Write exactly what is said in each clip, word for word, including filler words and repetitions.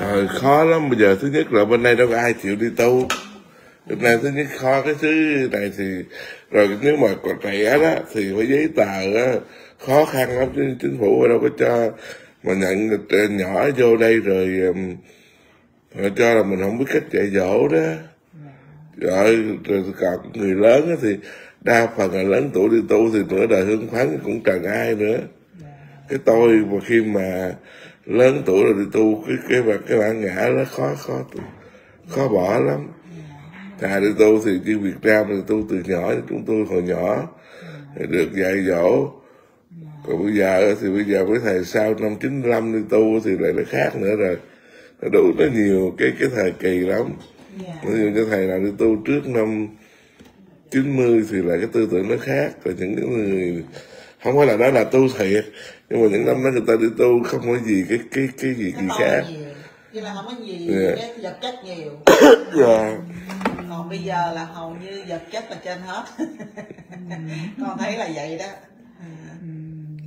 Trời khó lắm, bây giờ thứ nhất là bên đây đâu có ai chịu đi tu. Bên này thứ nhất khó cái thứ này thì rồi nếu mà còn trẻ đó thì phải giấy tờ đó, khó khăn lắm chứ chính phủ đâu có cho mà nhận nhỏ vô đây rồi họ cho là mình không biết cách dạy dỗ đó. Rồi, rồi còn người lớn đó thì đa phần là lớn tuổi đi tu thì nửa đời hương khoáng cũng trần ai nữa. Cái tôi mà khi mà lớn tuổi rồi đi tu cái cái bản cái bản ngã nó khó khó khó bỏ lắm. Thà đi tu thì như Việt Nam thì tu từ nhỏ, chúng tôi hồi nhỏ thì được dạy dỗ. Còn bây giờ thì bây giờ với thầy sau năm chín mươi lăm đi tu thì lại nó khác nữa rồi. Nó đủ nó nhiều cái cái thời kỳ lắm. Ví dụ như thầy nào đi tu trước năm chín mươi thì lại cái tư tưởng nó khác. Rồi những cái người không phải là đó là tu thiệt, nhưng mà những năm đó người ta đi tu không có gì cái cái cái gì gì khác. Nhưng mà không có gì yeah. cái vật chất nhiều. yeah. Còn bây giờ là hầu như vật chất là trên hết. Con thấy là vậy đó.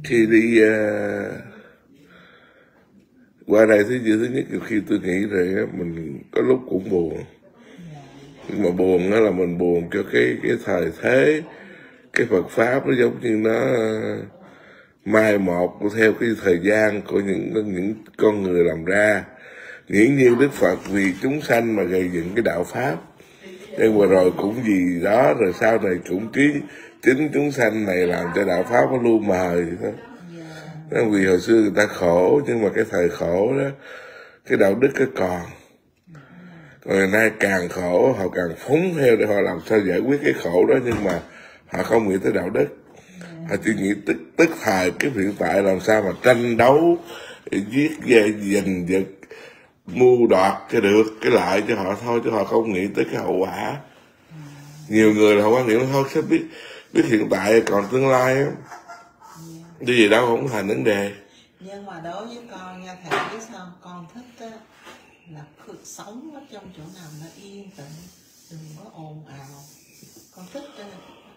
Khi đi uh, qua đây thứ gì thứ nhất là khi tôi nghĩ rồi mình có lúc cũng buồn. Yeah. Nhưng mà buồn đó là mình buồn cho cái cái thời thế, cái Phật pháp nó giống như nó uh, mai một theo cái thời gian của những những con người làm ra. Hiển nhiên Đức Phật vì chúng sanh mà gây dựng cái đạo pháp, nhưng mà rồi cũng vì đó rồi sau này cũng chính chính chúng sanh này làm cho đạo pháp nó lu mờ vậy đó. Nên vì hồi xưa người ta khổ, nhưng mà cái thời khổ đó cái đạo đức nó còn, còn ngày nay càng khổ họ càng phóng theo để họ làm sao giải quyết cái khổ đó, nhưng mà họ không nghĩ tới đạo đức, họ chỉ nghĩ tức tức thời cái hiện tại làm sao mà tranh đấu giết giành giật mua đoạt cái được cái lợi cho họ thôi, chứ họ không nghĩ tới cái hậu quả. ừ. Nhiều người là hậu quả nghĩ là thôi sẽ biết biết hiện tại còn tương lai lắm, đi gì đâu không thành vấn đề. Nhưng mà đối với con nghe thầy biết sao con thích á, là sống ở trong chỗ nào nó yên tĩnh, đừng có ồn ào. Con thích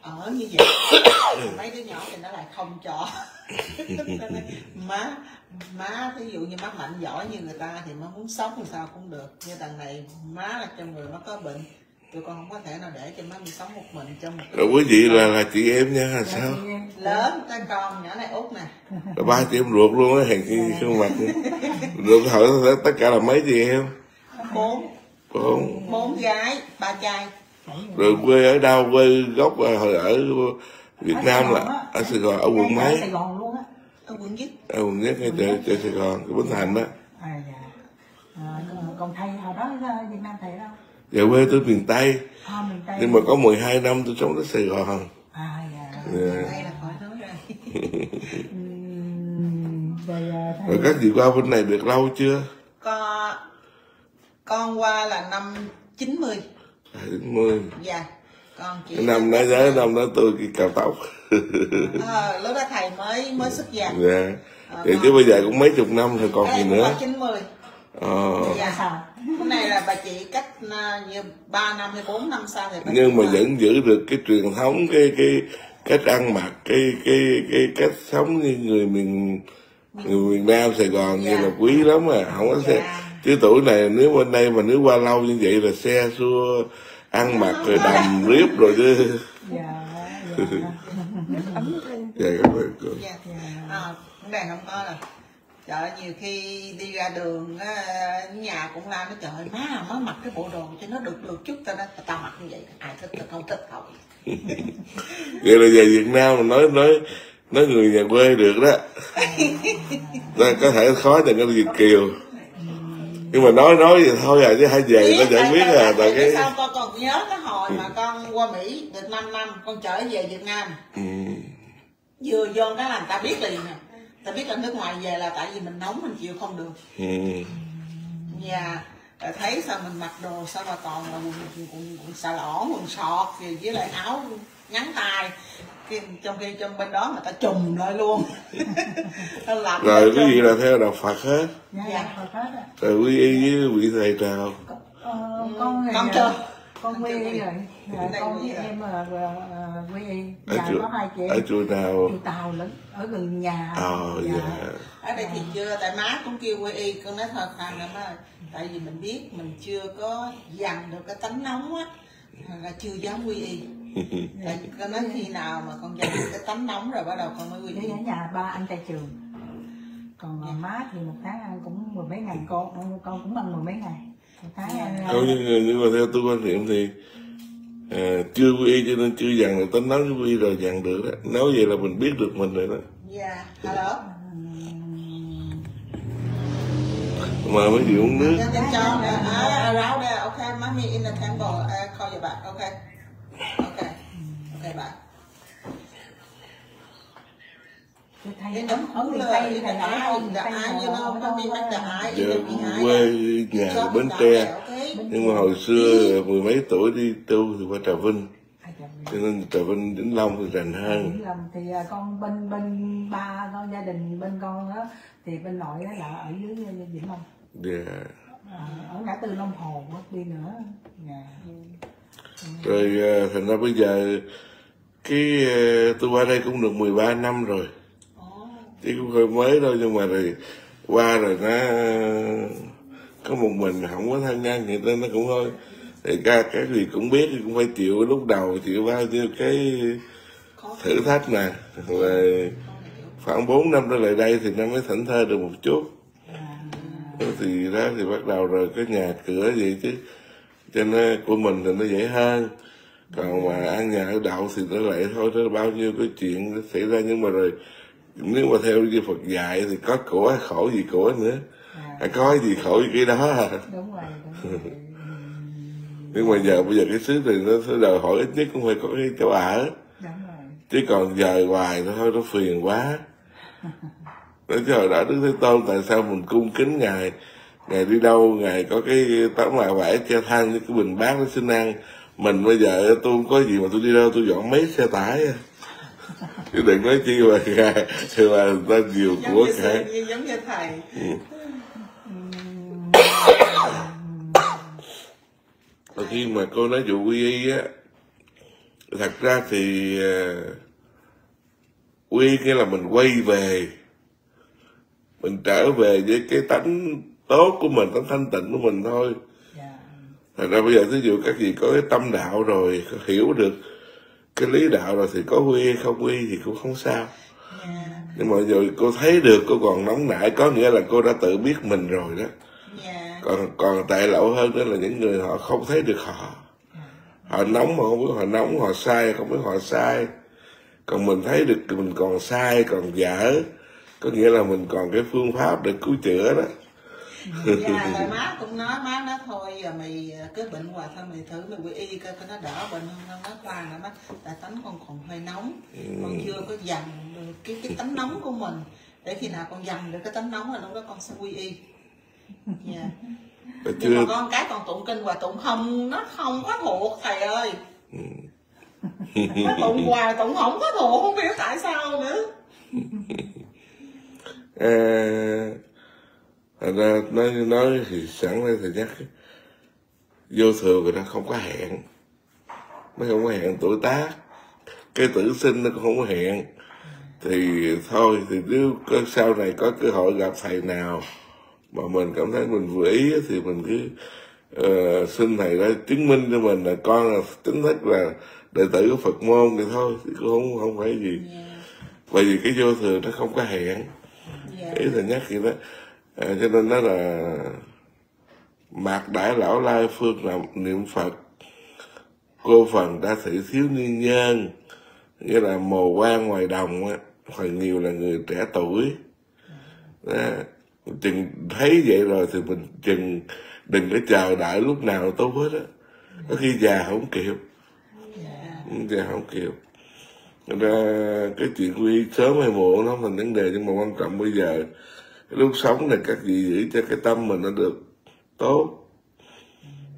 ở như vậy. Mấy đứa nhỏ thì nó lại không cho. má má ví dụ như má mạnh giỏi như người ta thì má muốn sống thì sao cũng được, như đằng này má là trong người má có bệnh, tụi con không có thể nào để cho má đi sống một mình trong một rồi. Quý vị là là chị em nha, là sao lớn ta con nhỏ này út nè là ba chị em ruột luôn á, hàng khuôn mặt ruột hỏi tất cả là mấy chị em, bốn bốn bốn gái ba trai. Rồi quê ở đâu, quê gốc hồi ở Việt Nam là ở Sài Gòn, ở quận mấy? Sài Gòn luôn á, ở quận nhất. Ở quận nhất ngay chợ chợ Sài Gòn, cái Bến Thành đó. À dạ. Còn thầy hồi đó Việt Nam thầy đâu? Dạ quê tôi miền Tây. Nhưng mà có mười hai năm tôi sống ở Sài Gòn. À dạ. Đây là khỏi nói rồi. Rồi các chị qua bên này được lâu chưa? Con con qua là năm chín mươi. chín mươi. Dạ. Con chỉ năm đó giới năm đó tôi cạo tóc. Ờ, lúc đó thầy mới mới xuất gia. Dạ. Vậy chứ bây giờ cũng mấy chục năm rồi còn gì nữa. chín mươi. Ờ. Dạ sao? Cái này là bà chị cách như ba năm hay bốn năm sau thì. Nhưng mà vẫn giữ được cái truyền thống, cái cái cách ăn mặc, cái cái cái cách sống như người miền người miền Nam Sài Gòn như là quý lắm à, không có xe. Chứ tuổi này nếu bên đây mà nếu qua lâu như vậy là xe xua ăn mặc rồi đầm riếp rồi chứ. Dạ, dạ. Dạ, các bạn. Dạ, à, vấn đề không có rồi. Trời ơi, nhiều khi đi ra đường nhà cũng la nó trời ơi, má má mặc cái bộ đồ cho nó được được chút ta đó, tao mặc như vậy, ai thích tao không thích thôi. Vậy là về Việt Nam mà nói nói nói người nhà quê được đó. Ta có thể khó cho cái Việt kiều. Nhưng mà nói nói vậy thôi à, chứ hai về nó giải quyết là tại cái sao. Con còn nhớ cái hồi ừ. mà con qua Mỹ được năm năm, con trở về Việt Nam ừ. vừa vô cái là người ta biết liền nè, ta biết là nước ngoài về là tại vì mình nóng mình chịu không được. ừ. Và thấy sao mình mặc đồ sao mà còn là quần xà lỏn, quần sọt với lại áo ngắn tay, trong khi trong bên đó người ta trùm lại luôn. Rồi cái gì là theo đạo Phật hết. Dạ. Rồi quý y với vị thầy nào? Con chưa. Con quen rồi. Dạ, con với em ở quê Yên. Dạ, có hai chị. Ở chùa nào? Chùa Tàu lắm, ở gần nhà. Ờ, dạ. Ở đây thì chưa, tại má cũng kêu quê Y, con nói thôi Hoàng em ơi. Tại vì mình biết mình chưa có dằn được cái tánh nóng á, là chưa dám quê Y. Tại con nói khi nào mà con dằn được cái tánh nóng rồi bắt đầu con mới quê Y. Ở nhà ba anh tại trường. Còn dạ. Má thì một tháng ăn cũng mười mấy ngày, con con cũng ăn mười mấy ngày. Không, nhưng, nhưng mà theo tôi quan niệm thì à, chưa quy y cho nên chưa dằn được tính nóng, quy y rồi dằn được đó. Nói vậy là mình biết được mình rồi đó. Dạ, alo. Mà mấy chị uống nước. Around there, okay, mommy in the temple, I'll call you back, okay? Okay, okay, bye. Quê nhà Bến Tre, nhưng mà hồi xưa mười mấy tuổi đi tu thì qua Trà Vinh, cho nên Trà Vinh Vĩnh Long thì rành hơn. Vĩnh Long thì con bên bên ba con, gia đình bên con đó thì bên nội đó là ở dưới Vĩnh Long, ở ngã tư Long Hồ đi nữa. Rồi thành ra bây giờ cái tôi qua đây cũng được mười ba năm rồi. Chứ cũng hơi mới đâu, nhưng mà rồi qua rồi nó có một mình không có thân nhân, người ta nó cũng hơi thì ra cái gì cũng biết, cũng phải chịu lúc đầu, chịu bao nhiêu cái thử thách nè. Rồi khoảng bốn năm trở lại đây thì nó mới thảnh thơi được một chút. Thì đó thì bắt đầu rồi cái nhà cửa vậy chứ cho nên của mình thì nó dễ hơn. Còn mà ăn nhà ở đậu thì nó lại thôi, nó bao nhiêu cái chuyện nó xảy ra, nhưng mà rồi nếu mà theo như Phật dạy thì có của khổ gì của nữa, à, có gì khổ gì cái đó à. Đúng rồi, đúng rồi. Nhưng mà giờ bây giờ cái xứ này nó sẽ đòi hỏi ít nhất cũng phải có cái chỗ ở, chứ còn giờ hoài nó thôi nó phiền quá. Nói chứ hồi đó Đức Thế Tôn tại sao mình cung kính ngài, ngài đi đâu ngài có cái tấm mạ vải che than với cái bình bát nó xin ăn, mình bây giờ tôi không có gì mà tôi đi đâu tôi dọn mấy xe tải. Chứ đừng nói chi mà thì mà ta nhiều của cái giống như thầy. Ừ. Khi mà cô nói vụ quy y á, thật ra thì quy y nghĩa là mình quay về, mình trở về với cái tánh tốt của mình, tánh thanh tịnh của mình thôi. Thật ra bây giờ thí dụ các vị có cái tâm đạo rồi, có hiểu được cái lý đạo rồi thì có quy không quy thì cũng không sao. Yeah. Nhưng mà rồi cô thấy được, cô còn nóng nảy, có nghĩa là cô đã tự biết mình rồi đó. Yeah. Còn còn tệ lậu hơn đó là những người họ không thấy được họ. Yeah. Họ nóng mà không biết họ nóng, họ sai không biết họ sai. Còn mình thấy được mình còn sai, còn dở, có nghĩa là mình còn cái phương pháp để cứu chữa đó. Dạ, tại má cũng nói, má nói thôi giờ mày cứ bệnh hoài thôi, mày thử mày quy y coi nó đỡ bệnh không. Nó toàn là má, tại tánh con còn hơi nóng, con chưa có dằn được cái, cái tánh nóng của mình. Để khi nào con dằn được cái tánh nóng là lúc đó con sẽ quy y. Dạ. Chưa... Nhưng mà con cái còn tụng kinh hoài, tụng không, nó không có thuộc thầy ơi. Nó tụng hoài, tụng không có thuộc, không hiểu tại sao nữa. À... Nói, nói, nói thì sẵn đây thì nhắc vô thường người ta không có hẹn, nó không có hẹn tuổi tác, cái tử sinh nó cũng không có hẹn. Thì thôi thì nếu sau này có cơ hội gặp thầy nào mà mình cảm thấy mình vừa ý thì mình cứ uh, xin thầy đó chứng minh cho mình là con là chính thức là đệ tử của Phật môn thì thôi, thì cũng không, không phải gì. Bởi vì cái vô thường nó không có hẹn, ý là nhắc gì đó. À, cho nên đó là mạc đại lão lai phương là niệm Phật, cô phần đã thị thiếu niên nhân, nghĩa là mồ quan ngoài đồng á, phần nhiều là người trẻ tuổi đó. Chừng thấy vậy rồi thì mình chừng đừng có chờ đợi lúc nào tốt hết á, có khi già không kịp, già không kịp. Ra cái chuyện quy sớm hay muộn nó không thành vấn đề, nhưng mà quan trọng bây giờ lúc sống này các vị giữ cho cái tâm mình nó được tốt.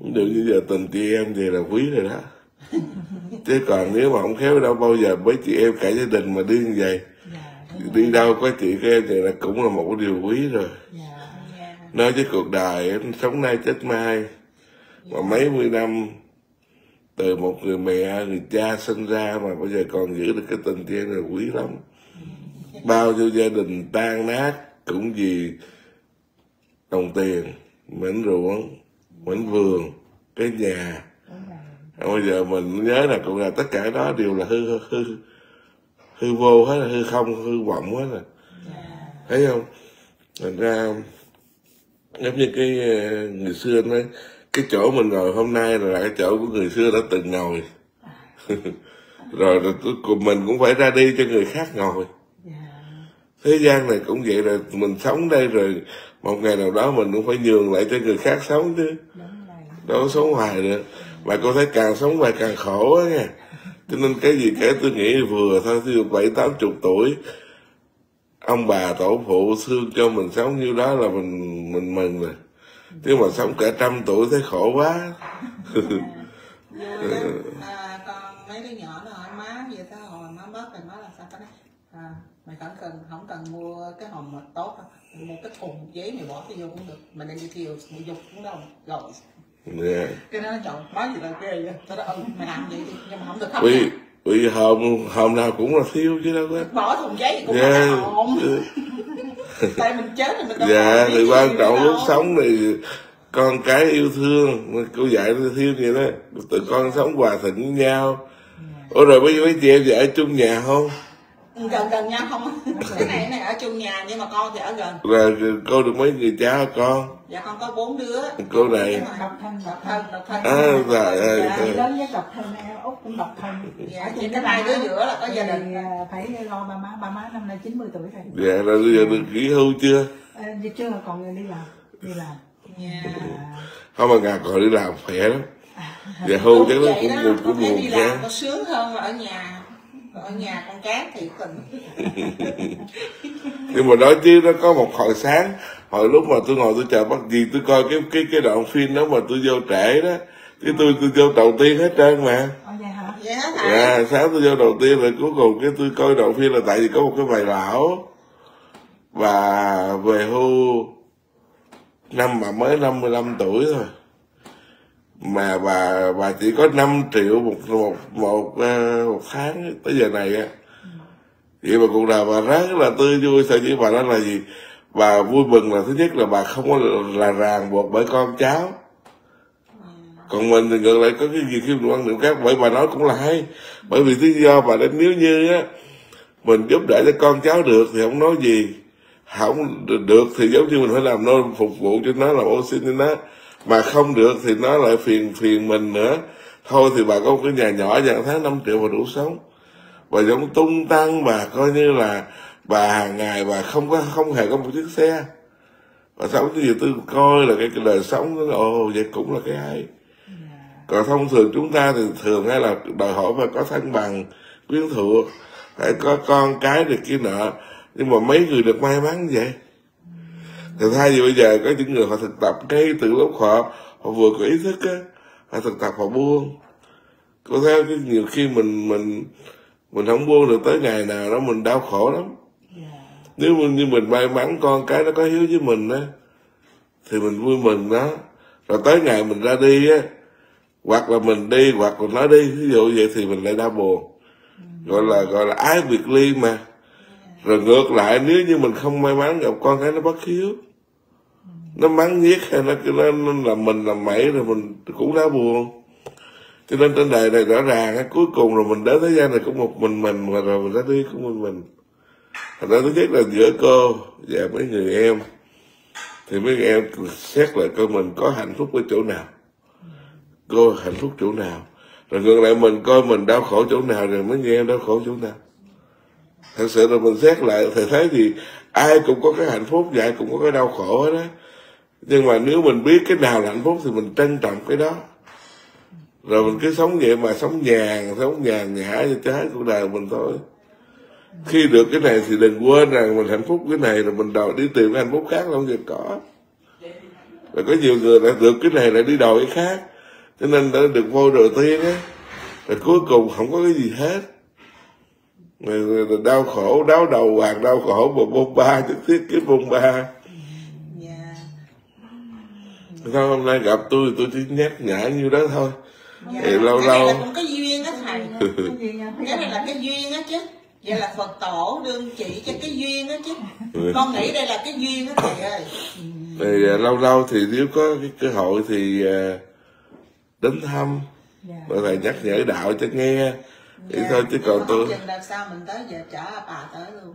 Được như giờ tình chị em về là quý rồi đó. Chứ còn nếu mà không khéo đâu bao giờ mấy chị em cả gia đình mà đi như vậy, yeah, đi đâu có chị các em vậy là cũng là một cái điều quý rồi. Yeah. Yeah. Nói với cuộc đời sống nay chết mai, mà mấy mươi năm từ một người mẹ, người cha sinh ra mà bây giờ còn giữ được cái tình thế này quý lắm. Bao nhiêu gia đình tan nát cũng vì đồng tiền, mảnh ruộng, mảnh vườn, cái nhà. Bây giờ mình nhớ là cũng là tất cả đó đều là hư hư hư vô hết, hư không, hư vọng hết rồi. Thấy không? Thành ra giống như cái người xưa nói, cái chỗ mình ngồi hôm nay là cái chỗ của người xưa đã từng ngồi. Rồi mình cũng phải ra đi cho người khác ngồi. Thế gian này cũng vậy, rồi mình sống đây rồi một ngày nào đó mình cũng phải nhường lại cho người khác sống chứ. Đâu có sống hoài nữa. Mà cô thấy càng sống hoài càng khổ á nha. Cho nên cái gì cái tôi nghĩ vừa thôi, thí dụ bảy tám chục tuổi ông bà tổ phụ xương cho mình sống như đó là mình mình mừng rồi. Chứ mà sống cả trăm tuổi thấy khổ quá. À, còn mấy đứa nhỏ nó hỏi má vậy sao hồi má bớt rồi má làm sao cái này à, mày không cần không cần mua cái hòm mà tốt đâu, một cái thùng giấy mày bỏ cái vô cũng được, mình đem đi thiêu mày dục cũng đâu rồi. Yeah. Cái đó nó chọn bá gì là ghê vậy, tao đã ừ mày làm vậy đi nhưng mà không được khóc. Vì vì hòm hòm nào cũng là thiêu chứ đâu có bỏ thùng giấy thì cũng yeah là hòm. Tại mình chết thì mình đâu. Dạ thì quan trọng lúc sống thì con cái yêu thương, cô dạy nó thiêu vậy đó, tụi con sống hòa thuận với nhau. Ủa rồi mấy mấy chị em thì ở chung nhà không? Gần gần nhau không? Cái này cái này ở chung nhà nhưng mà con thì ở gần. Rồi cô được mấy người cháu con? Dạ con có bốn đứa. Cô này độc thân, độc thân, độc thân. À trời ơi. Lớn với độc thân, em Út cũng độc thân. Dạ thì cái hai đứa giữa là có gia đình phải lo ba má, ba má năm nay chín mươi tuổi rồi. Dạ rồi bây giờ được nghỉ hưu chưa? Dạ chưa, còn đi làm, đi làm. Dạ. Không mà nhà còn đi làm khỏe lắm. Dạ hưu chắc nó cũng buồn cũng buồn. Đi làm có sướng hơn là ở nhà. Ở nhà con cát thì tình. Nhưng mà nói chứ nó có một hồi sáng, hồi lúc mà tôi ngồi tôi chờ bắt gì tôi coi cái cái cái đoạn phim đó mà tôi vô trễ đó, chứ tôi tôi vô đầu tiên hết trơn mà. Ồ vậy hả? Vậy hả thầy? À, sáng tôi vô đầu tiên rồi cuối cùng cái tôi coi đoạn phim là tại vì có một cái bài lão và về hưu năm mà mới năm mươi lăm tuổi thôi. Mà bà bà chỉ có năm triệu một một một, một tháng tới giờ này á. Vậy mà cuộc đời bà rất là tươi vui, sao chỉ bà đó là gì? Bà vui mừng là thứ nhất là bà không có là ràng buộc bởi con cháu. Còn mình thì ngược lại có cái gì khi mình quan điểm khác, bởi bà nói cũng là hay. Bởi vì lý do bà đến nếu như á mình giúp đỡ cho con cháu được thì không nói gì. Không được thì giống như mình phải làm nó phục vụ cho nó, làm ô xin cho nó. Mà không được thì nó lại phiền phiền mình nữa. Thôi thì bà có một cái nhà nhỏ dạng tháng năm triệu bà đủ sống. Bà giống tung tăng, bà coi như là bà hàng ngày bà không có không hề có một chiếc xe. Bà sống như vậy tôi coi là cái, cái đời sống đó, ồ vậy cũng là cái hay. Còn thông thường chúng ta thì thường hay là đòi hỏi phải có thân bằng, quyến thuộc, phải có con cái được kia nợ. Nhưng mà mấy người được may mắn vậy? Thì thay vì bây giờ có những người họ thực tập ngay từ lúc họ họ vừa có ý thức á, họ thực tập họ buông. Cô thấy cái nhiều khi mình mình mình không buông được tới ngày nào đó mình đau khổ lắm. Nếu như mình may mắn con cái nó có hiếu với mình á, thì mình vui mừng đó. Rồi tới ngày mình ra đi á, hoặc là mình đi hoặc là nó đi, ví dụ vậy thì mình lại đau buồn. Gọi là gọi là ái biệt ly mà. Rồi ngược lại nếu như mình không may mắn gặp con cái nó bất hiếu, nó mắng nhiếc hay nó, nó, nó làm mình làm mẩy rồi mình cũng đã buồn. Cho nên trên đời này rõ ràng á, cuối cùng rồi mình đến thế gian này cũng một mình mình mà, rồi mình đã đi cũng một mình. Thành ra thứ nhất là giữa cô và mấy người em thì mấy người em xét lại coi mình có hạnh phúc ở chỗ nào, cô hạnh phúc chỗ nào, rồi ngược lại mình coi mình đau khổ chỗ nào rồi mấy người em đau khổ chỗ nào. Thật sự là mình xét lại thầy thấy thì ai cũng có cái hạnh phúc và ai cũng có cái đau khổ hết đó. Nhưng mà nếu mình biết cái nào là hạnh phúc thì mình trân trọng cái đó. Rồi mình cứ sống vậy mà sống nhàn, sống nhàn nhã cho trái cuộc đời mình thôi. Khi được cái này thì đừng quên rằng mình hạnh phúc cái này rồi mình đòi đi tìm cái hạnh phúc khác là không việc có. Rồi có nhiều người đã được cái này lại đi đòi cái khác. Cho nên đã được vô đầu tiên á, rồi cuối cùng không có cái gì hết. Đau khổ, đau đầu hoàng, đau khổ mà bông ba, chứ thiết cái bông ba. Sao hôm nay gặp tôi, tôi chỉ nhắc nhã như đó thôi. Hiểu lâu lâu là cũng có duyên á thầy. Cái này là cái duyên á chứ. Vậy là Phật tổ đương chỉ cho cái duyên á chứ. Con nghĩ đây là cái duyên á thầy ơi. Thì lâu lâu thì nếu có cái cơ hội thì đến thăm. Và thầy nhắc nhở đạo cho nghe. Thì yeah, thôi chứ còn tôi làm sao mình tới giờ chở bà tới luôn.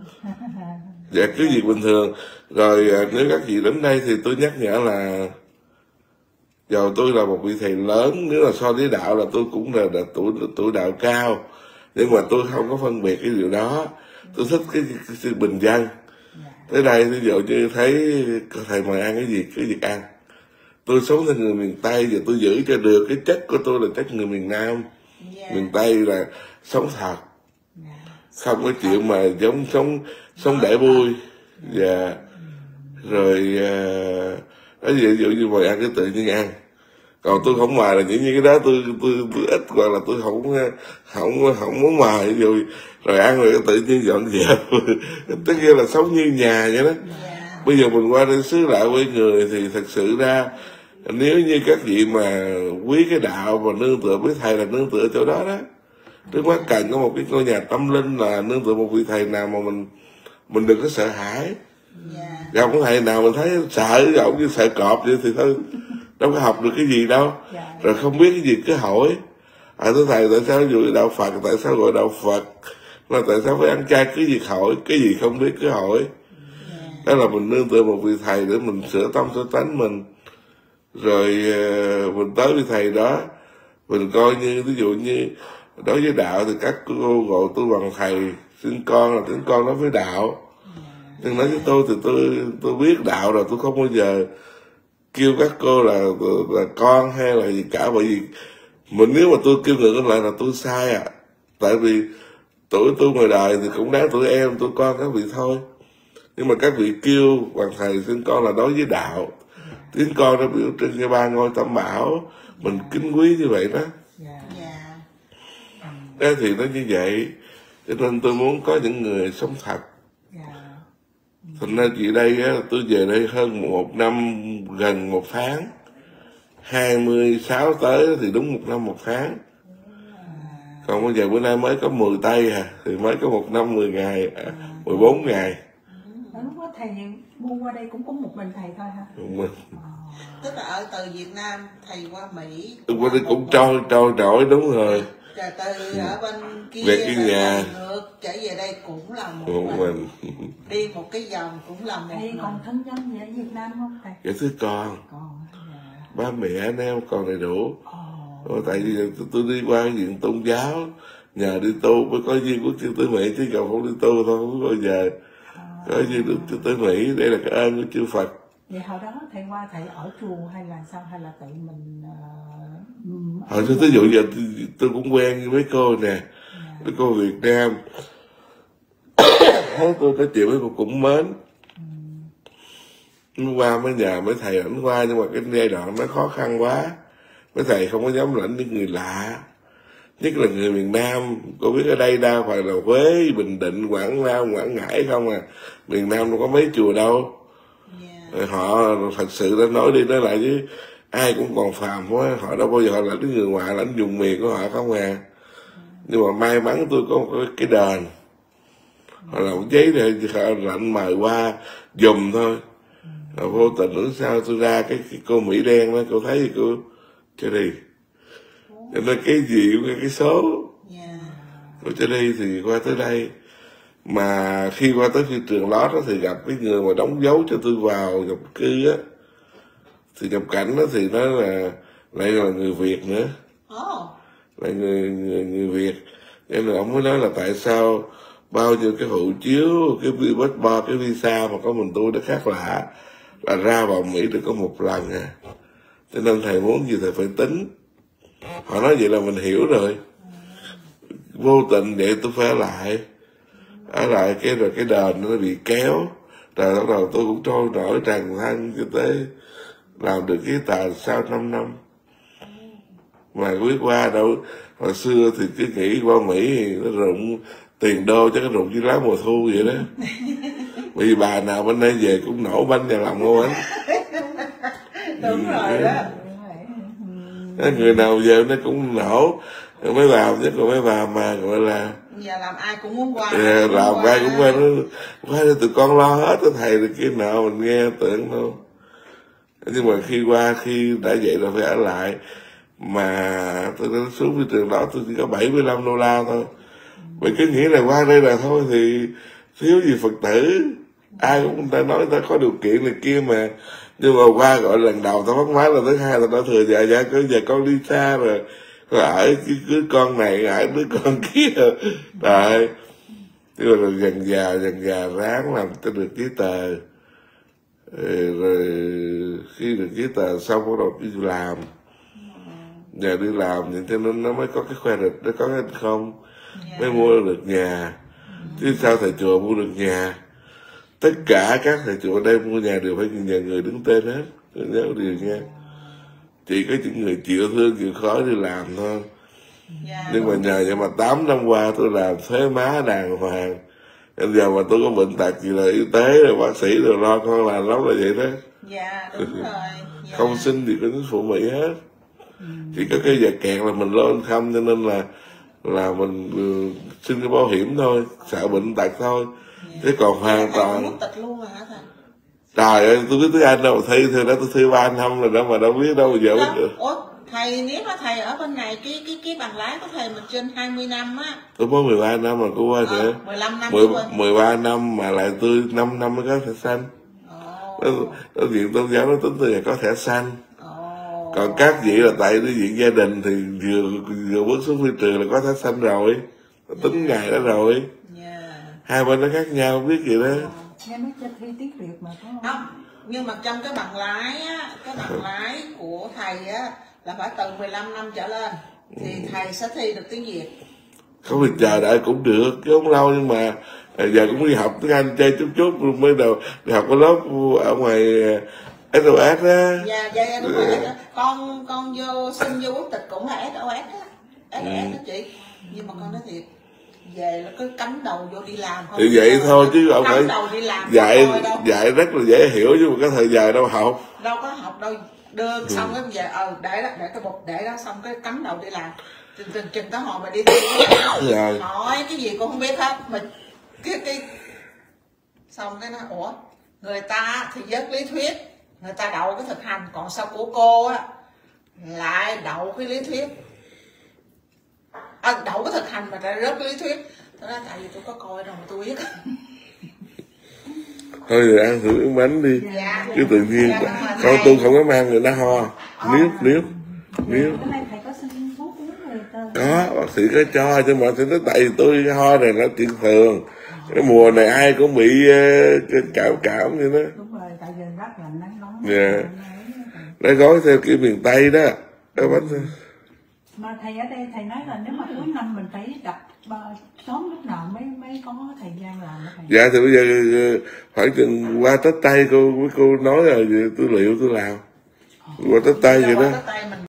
Dạ cứ việc bình thường. Rồi nếu các chị đến đây thì tôi nhắc nhở là dầu tôi là một vị thầy lớn, nếu là so với đạo là tôi cũng là, là tuổi tuổi đạo cao, nhưng mà tôi không có phân biệt cái điều đó. Tôi thích cái, cái sự bình dân. Tới đây ví dụ như thấy thầy mời ăn cái gì cái việc ăn. Tôi sống thành người miền Tây và tôi giữ cho được cái chất của tôi là chất người miền Nam. Yeah. Miền Tây là sống thật, yeah. Không có chuyện mà giống sống sống để vui, dạ, yeah. Rồi nói uh, ví dụ như mời ăn cái tự nhiên ăn, còn tôi không mời là những như cái đó tôi tôi, tôi ít hoặc là tôi không không không muốn mời rồi rồi ăn rồi tự nhiên dọn dẹp, tức kia là sống như nhà vậy đó. Yeah. Bây giờ mình qua đến xứ lạ với người thì thật sự ra nếu như các vị mà quý cái đạo và nương tựa với thầy là nương tựa chỗ đó đó. Trước mắt cần có một cái ngôi nhà tâm linh là nương tựa một vị thầy nào mà mình mình đừng có sợ hãi. Yeah. Gặp cái thầy nào mình thấy sợ, giống như sợ cọp vậy thì thôi đâu có học được cái gì đâu. Yeah. Rồi không biết cái gì cứ hỏi. À thưa thầy tại sao gọi đạo Phật, tại sao gọi đạo Phật, mà tại sao phải ăn chay, cứ việc hỏi, cái gì không biết cứ hỏi. Yeah. Đó là mình nương tựa một vị thầy để mình sửa tâm sửa tánh mình. Rồi mình tới với thầy đó, mình coi như ví dụ như đối với đạo thì các cô gọi tôi bằng thầy, xin con là xin con nói với đạo, nhưng nói với tôi thì tôi tôi biết đạo rồi, tôi không bao giờ kêu các cô là là con hay là gì cả, bởi vì mình nếu mà tôi kêu ngược lại là tôi sai ạ. À. Tại vì tuổi tôi ngoài đời thì cũng đáng tuổi em tôi con các vị thôi, nhưng mà các vị kêu bằng thầy xin con là đối với đạo. Tiếng con nó biểu trưng cho ba ngôi tam bảo mình kính quý như vậy đó. Đó thì nó như vậy, cho nên tôi muốn có những người sống thật. Thành ra chị đây á, tôi về đây hơn một năm gần một tháng, hai mươi sáu tới thì đúng một năm một tháng. Còn bây giờ bữa nay mới có mười tây à, thì mới có một năm mười ngày, à, mười bốn ngày. Thầy mua qua đây cũng có một mình thầy thôi hả? Đúng rồi. Tức là ở từ Việt Nam thầy qua Mỹ. Tôi qua đây cũng trôi trôi nổi đúng rồi. Rồi từ ừ. ở bên kia về cái nhà ngược trở về đây cũng là một mình. mình. Đi một cái vòng cũng là một. Đi còn thân nhân ở Việt Nam không thầy? Dạ thưa con. Còn. Dạ. Ba mẹ anh em còn đầy đủ. Ồ. Tại vì tôi, tôi đi qua viện tôn giáo, nhờ đi tu mới có duyên của chư tứ mẹ, chứ còn không đi tu thôi không bao giờ. Có như được tới Mỹ, đây là cái ơn của chư Phật. Vậy hồi đó thầy qua thầy ở chùa hay là sao, hay là tự mình uh, hồi xưa tới dụ giờ tôi, tôi cũng quen với mấy cô nè, yeah. Mấy cô Việt Nam thấy tôi nói chuyện với cô cũng mến, uhm. Qua mới nhờ mấy thầy ảnh qua, nhưng mà cái giai đoạn nó khó khăn quá, mấy thầy không có dám lãnh những người lạ, nhất là người miền Nam. Cô biết ở đây đa phần là Huế, Bình Định, Quảng Nam, Quảng Ngãi không à, miền Nam đâu có mấy chùa đâu, yeah. Họ thật sự đã nói đi nói lại với ai cũng còn phàm quá, họ đâu bao giờ là cái người ngoại lãnh dùng miền của họ không à, yeah. Nhưng mà may mắn tôi có một cái đền, yeah. Họ làm giấy thì họ lạnh mời qua dùm thôi, yeah. Rồi vô tình nữa sao tôi ra cái, cái cô Mỹ đen đó, cô thấy thì cô cho đi. Cho nên cái gì cũng cái, cái số, yeah. Rồi cho đi thì qua tới đây. Mà khi qua tới phi trường lót đó, thì gặp cái người mà đóng dấu cho tôi vào nhập cư á, thì nhập cảnh đó thì nó là lại là người Việt nữa, oh. Lại người, người người Việt. Nên là ông mới nói là tại sao bao nhiêu cái hộ chiếu, cái passport, cái visa mà có mình tôi đã khác lạ, là ra vào Mỹ được có một lần à. Cho nên thầy muốn gì thầy phải tính. Họ nói vậy là mình hiểu rồi. Vô tình vậy tôi phải ở lại. Ở lại cái rồi cái đền nó bị kéo. Rồi bắt đầu tôi cũng trôi nổi tràn thân cho tới làm được cái tờ sau năm năm. Mà quý qua đâu, hồi xưa thì cứ nghĩ qua Mỹ thì nó rụng tiền đô cho cái rụng với lá mùa thu vậy đó. Bởi vì bà nào bên đây về cũng nổ banh nhà lòng luôn á. Đúng rồi đó. người nào giờ nó cũng nổ rồi mới làm, chứ còn mấy bà mà gọi là giờ làm ai cũng muốn qua, yeah, làm qua. Ai cũng qua, nó qua tụi con lo hết cái thầy được kia nọ, mình nghe tưởng thôi. Nhưng mà khi qua, khi đã vậy là phải ở lại. Mà tôi đã xuống với trường đó tôi chỉ có bảy mươi lăm đô la thôi. Vậy cứ nghĩ là qua đây là thôi thì thiếu gì Phật tử, ai cũng ta nói ta có điều kiện này kia mà. Nhưng mà qua gọi lần đầu ta mất mát, là thứ hai ta nói thừa dạ dạ có giờ con đi xa rồi, rồi ở cứ con này ở đứa con kia rồi. Tức là dần già dần già ráng làm ta được giấy tờ. Rồi khi được giấy tờ xong bắt đầu đi làm. Giờ đi làm thì cho nên nó mới có cái khoe rịch, nó có cái không yeah. mới mua được nhà. Chứ sao thầy chùa mua được nhà? Tất cả các thầy chùa ở đây mua nhà đều phải nhà người đứng tên hết. Tôi nhớ điều nha. Chỉ có những người chịu thương, chịu khó đi làm thôi. Yeah. Nhưng mà nhờ vậy mà tám năm qua tôi làm thuế má đàng hoàng. Bây giờ mà tôi có bệnh tật gì là y tế rồi bác sĩ rồi lo con làm lắm là vậy đó. Dạ yeah, đúng rồi. Yeah. Không xin gì có chính phủ Mỹ hết. Ừ. Chỉ có cái giờ kẹt là mình lo ăn thăm, cho nên là là mình uh, xin cái bảo hiểm thôi, sợ bệnh tật thôi. Yeah. Thế còn hoàn toàn luôn hả thầy? Trời ơi, tôi biết tới anh đâu mà thi thôi đó, tôi thi ba anh không rồi đó mà đâu biết đâu giờ. Ủa, thầy nếu mà thầy ở bên này cái cái cái bằng lái của thầy mình trên hai mươi năm á. Tôi mới mười ba năm mà cô ơi thầy. mười lăm năm. mười ba năm mà lại tôi năm năm mới có thẻ xanh. Ồ. Oh. Đó viện tôn giáo nó tính tôi có thẻ xanh. Còn các vị là tại đi diện gia đình thì vừa vừa bước xuống phi trường là có thẻ xanh rồi, tính ngày đó rồi. Yeah. Hai bên nó khác nhau không biết gì đó. Nghe nói cho thi tiếng Việt mà có không? Không, nhưng mà trong cái bằng lái á, cái bằng lái của thầy á là phải từ mười lăm năm trở lên thì thầy sẽ thi được tiếng Việt. Không thì chờ đợi cũng được, chứ không lâu, nhưng mà giờ cũng đi học tiếng Anh chơi chút chút mới đầu đi học cái lớp ở ngoài ét ô ét á. Dạ, dạ, đúng rồi. Con con vô xin vô quốc tịch cũng là ét ô ét á. ét ô ét đó chị. Nhưng mà con nói thiệt, về là cứ cắm đầu vô đi làm không? Thì vậy thôi chứ không phải dạy dạy rất là dễ hiểu, chứ mà cái thời dài đâu học. Đâu có học đâu. Đơn xong cái về ờ để đó, để cái bột để đó xong cái cắm đầu đi làm. Chừng chừng tới hồi mà đi thi. Hỏi cái gì con không biết hết mình cái cái xong cái nó ủa, người ta thì rất lý thuyết, người ta đậu cái thực hành, còn sau của cô á lại đậu cái lý thuyết, à, đậu cái thực hành mà lại rớt cái lý thuyết. Thế đó, tại vì tôi có coi rồi mà tôi biết. Thôi rồi ăn thử miếng bánh đi, dạ, chứ tự nhiên dạ, con tôi không có ăn người ta ho, liếc liếc liếc. Có bác sĩ có cho, nhưng mà tôi nói tại tôi ho này là chuyện thường, cái mùa này ai cũng bị cảm cảm như đó. Dạ, nó gói theo kiểu miền Tây đó, đó bánh. Mà thầy ở đây thầy nói là nếu mà cuối năm mình phải đặt sớm, lúc nào mới mới có thời gian làm thầy. Dạ thì bây giờ khoảng chừng qua Tết Tây cô với cô nói rồi, tôi liệu tôi làm qua Tết Tây vậy đó.